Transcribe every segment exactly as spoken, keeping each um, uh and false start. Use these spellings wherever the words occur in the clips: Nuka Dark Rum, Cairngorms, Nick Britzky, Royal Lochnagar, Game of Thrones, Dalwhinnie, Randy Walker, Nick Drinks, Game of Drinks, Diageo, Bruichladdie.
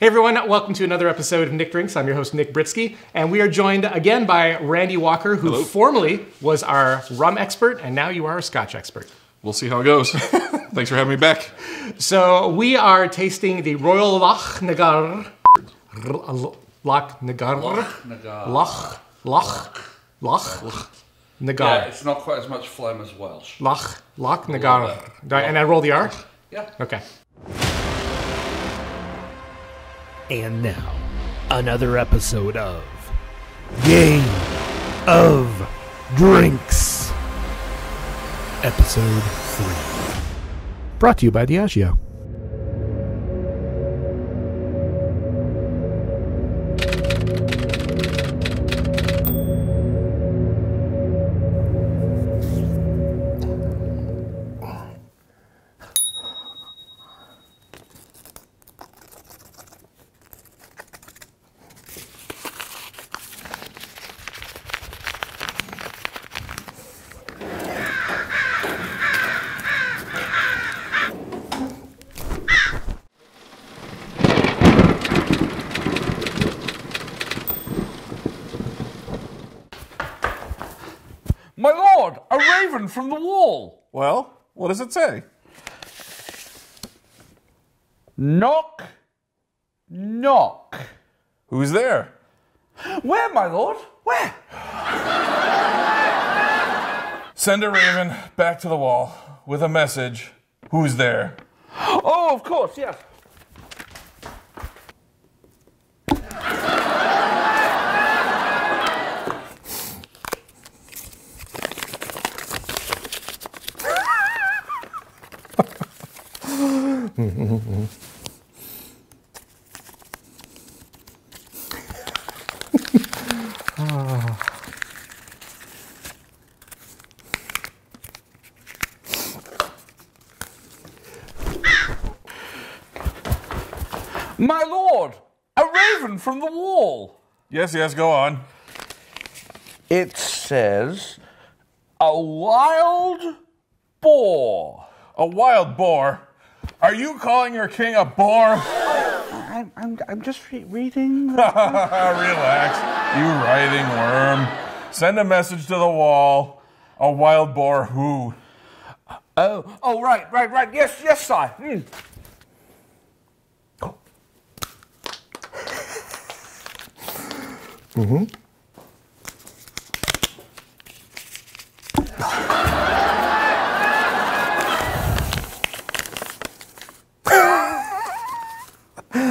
Hey everyone, welcome to another episode of Nick Drinks. I'm your host, Nick Britzky, and we are joined again by Randy Walker, who Hello. formerly was our rum expert, and now you are a Scotch expert. We'll see how it goes. Thanks for having me back. So we are tasting the Royal Lochnagar. Lochnagar. Loch. Loch. Loch. Nagar. Yeah, it's not quite as much phlegm as Welsh. Loch. Lochnagar. And I roll the R? Yeah. Okay. And now, another episode of Game of Drinks, Episode three. Brought to you by Diageo. My lord, a raven from the wall. Well, what does it say? Knock, knock. Who's there? Where, my lord? Where? Send a raven back to the wall with a message. Who's there? Oh, of course, yes. Oh. My lord, a raven from the wall. Yes, yes, go on. It says, a wild boar. A wild boar? Are you calling your king a boar? I'm, I'm, I'm just re reading. Relax, you writhing worm. Send a message to the wall. A wild boar who? Oh, oh, right, right, right. Yes, yes, sire. Mm. Oh. Mm-hmm.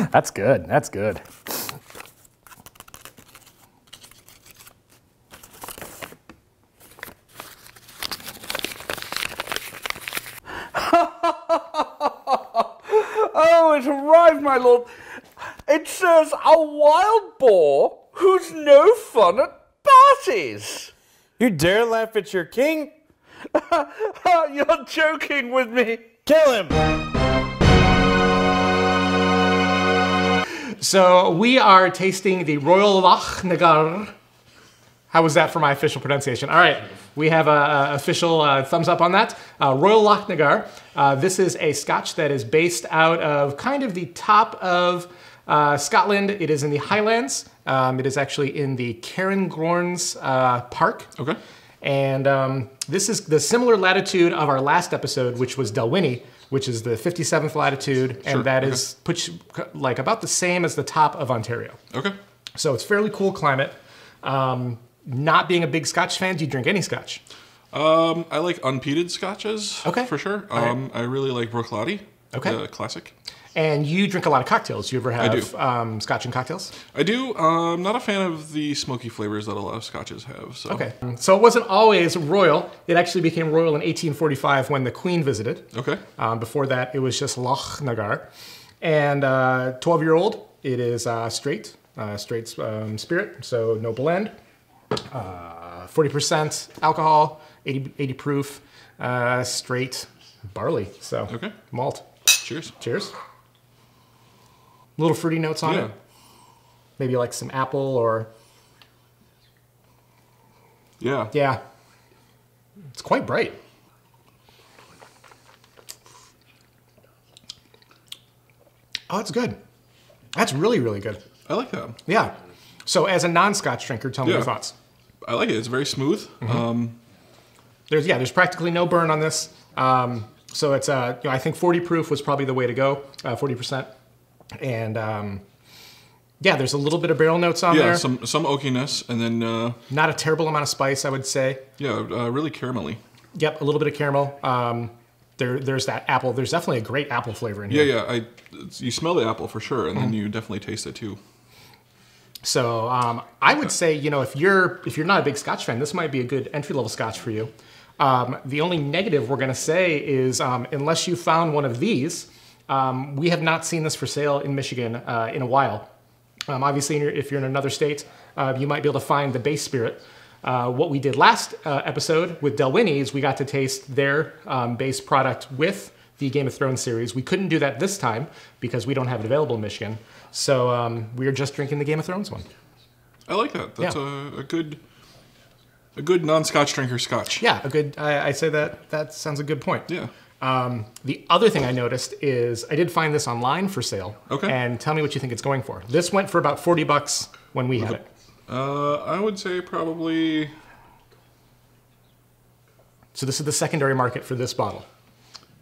That's good, that's good. Oh, it's arrived, my lord. It says, a wild boar who's no fun at parties. You dare laugh at your king? You're joking with me. Kill him. So we are tasting the Royal Lochnagar. How was that for my official pronunciation? All right, we have an official uh, thumbs up on that. Uh, Royal Lochnagar. Uh, this is a Scotch that is based out of kind of the top of uh, Scotland. It is in the Highlands. Um, it is actually in the Cairngorms uh, Park. Okay. And um, this is the similar latitude of our last episode, which was Dalwhinnie, which is the fifty-seventh latitude, and sure, that okay. is puts you, like about the same as the top of Ontario. Okay. So it's fairly cool climate. Um, not being a big Scotch fan, do you drink any Scotch? Um, I like unpeated Scotches, okay. for sure. Um, right. I really like Bruichladdie, okay. the classic. And you drink a lot of cocktails. You ever have I do. Um, Scotch and cocktails? I do. Uh, I'm not a fan of the smoky flavors that a lot of Scotches have. So. Okay. So it wasn't always royal. It actually became royal in eighteen forty-five when the Queen visited. Okay. Um, before that, it was just Lochnagar. And twelve-year-old, uh, it is uh, straight, uh, straight um, spirit, so no blend. Uh, forty percent alcohol, eighty, eighty proof, uh, straight barley, so okay. malt. Cheers. Cheers. Little fruity notes on yeah. it. Maybe like some apple or... Yeah. Yeah. It's quite bright. Oh, it's good. That's really, really good. I like that. Yeah. So as a non-Scotch drinker, tell me yeah. your thoughts. I like it. It's very smooth. Mm-hmm. um, there's yeah, there's practically no burn on this. Um, so it's uh, you know, I think forty proof was probably the way to go, uh, forty percent. And um, yeah, there's a little bit of barrel notes on yeah, there. Yeah, some some oakiness, and then uh, not a terrible amount of spice, I would say. Yeah, uh, really caramelly. Yep, a little bit of caramel. Um, there, there's that apple. There's definitely a great apple flavor in here. Yeah, yeah. I, you smell the apple for sure, and mm. then you definitely taste it too. So um, I would say, you know, if you're if you're not a big Scotch fan, this might be a good entry level Scotch for you. Um, the only negative we're going to say is um, unless you found one of these, um, we have not seen this for sale in Michigan uh, in a while. Um, obviously, in your, if you're in another state, uh, you might be able to find the base spirit. Uh, what we did last uh, episode with Dalwhinnie is we got to taste their um, base product with the Game of Thrones series. We couldn't do that this time because we don't have it available in Michigan. So um, we are just drinking the Game of Thrones one. I like that. That's yeah. a, a good, a good non-Scotch drinker Scotch. Yeah, a good. I, I say that. That sounds a good point. Yeah. Um, the other thing I noticed is I did find this online for sale. Okay. And tell me what you think it's going for. This went for about forty bucks when we had it. Uh, I would say probably. So this is the secondary market for this bottle.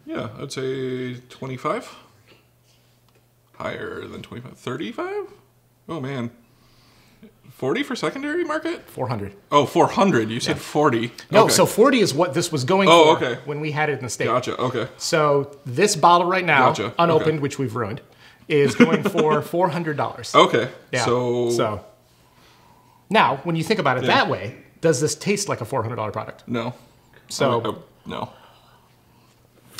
Yeah, I'd say twenty-five. Higher than twenty-five, thirty-five? Oh man, forty for secondary market? four hundred. Oh, four hundred, you said yeah. forty. No, okay. So forty is what this was going oh, for okay. when we had it in the state. Gotcha, okay. So this bottle right now, gotcha. unopened, okay. which we've ruined, is going for four hundred dollars. Okay, yeah. so... so. Now, when you think about it yeah. that way, does this taste like a four hundred dollar product? No. So... I mean, I, no.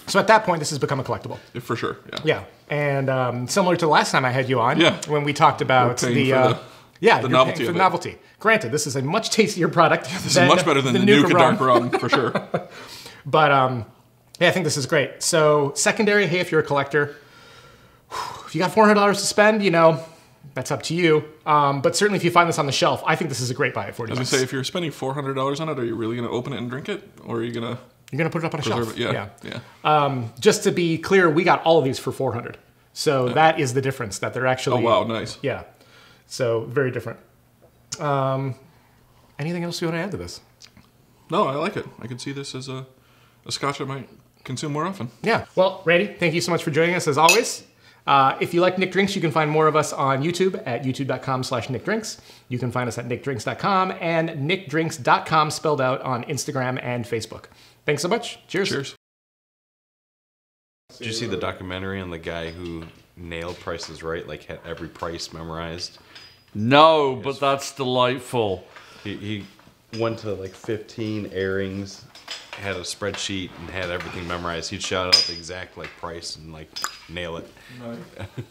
So at that point, this has become a collectible. For sure, yeah. Yeah, and um, similar to the last time I had you on, yeah. when we talked about the, uh, the... Yeah, the novelty for the novelty. Granted, this is a much tastier product. Yeah, this than is much better than the, the Nuka Dark Rum, for sure. But, um, yeah, I think this is great. So secondary, hey, if you're a collector, if you got four hundred dollars to spend, you know, that's up to you. Um, but certainly if you find this on the shelf, I think this is a great buy at forty dollars. I was going to say, if you're spending four hundred dollars on it, are you really going to open it and drink it? Or are you going to... You're going to put it up on a Preserve shelf. It, yeah. yeah. yeah. Um, just to be clear, we got all of these for four hundred dollars. So yeah. that is the difference that they're actually... Oh, wow. Nice. Yeah. So very different. Um, anything else you want to add to this? No, I like it. I could see this as a, a Scotch I might consume more often. Yeah. Well, Randy, thank you so much for joining us as always. Uh, if you like Nick Drinks, you can find more of us on YouTube at youtube.com slash Nick Drinks. You can find us at nick drinks dot com and nick drinks dot com spelled out on Instagram and Facebook. Thanks so much. Cheers. Cheers. Did you see the documentary on the guy who nailed prices right, like had every price memorized? No, but that's delightful. He, he went to like fifteen airings, had a spreadsheet, and had everything memorized. He'd shout out the exact like price and like nail it. Right.